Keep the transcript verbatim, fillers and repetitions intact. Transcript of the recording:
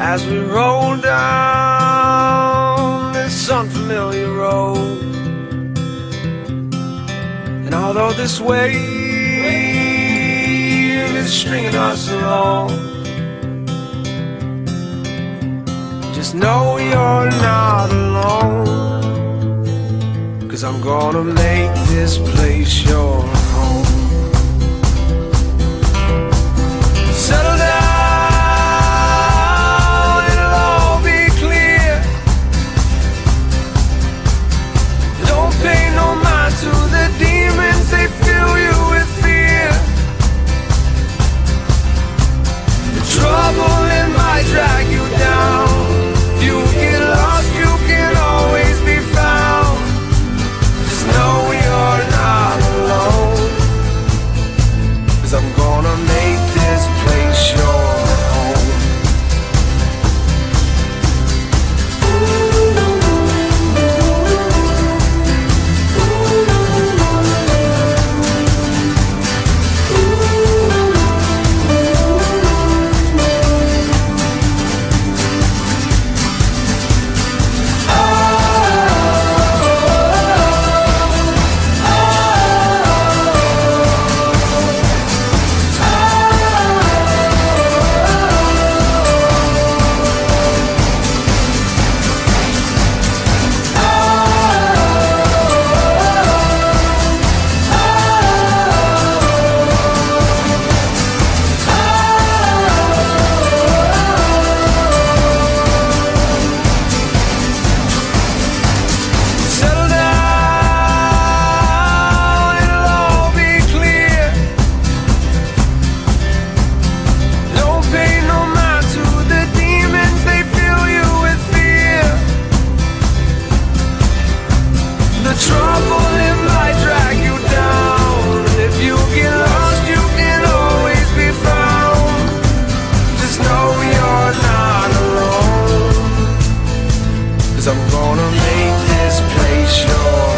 as we roll down this unfamiliar road. And although this wave is stringing us along, just know you're not alone, 'cause I'm gonna make this place your home. Settle down, it'll all be clear. Don't pay no mind to the demons, they fill you with fear. The trouble it might drag you down. You get lost, you can always be found. Just know you're not alone, 'cause I'm gonna make this place your home. I'm gonna make this place yours.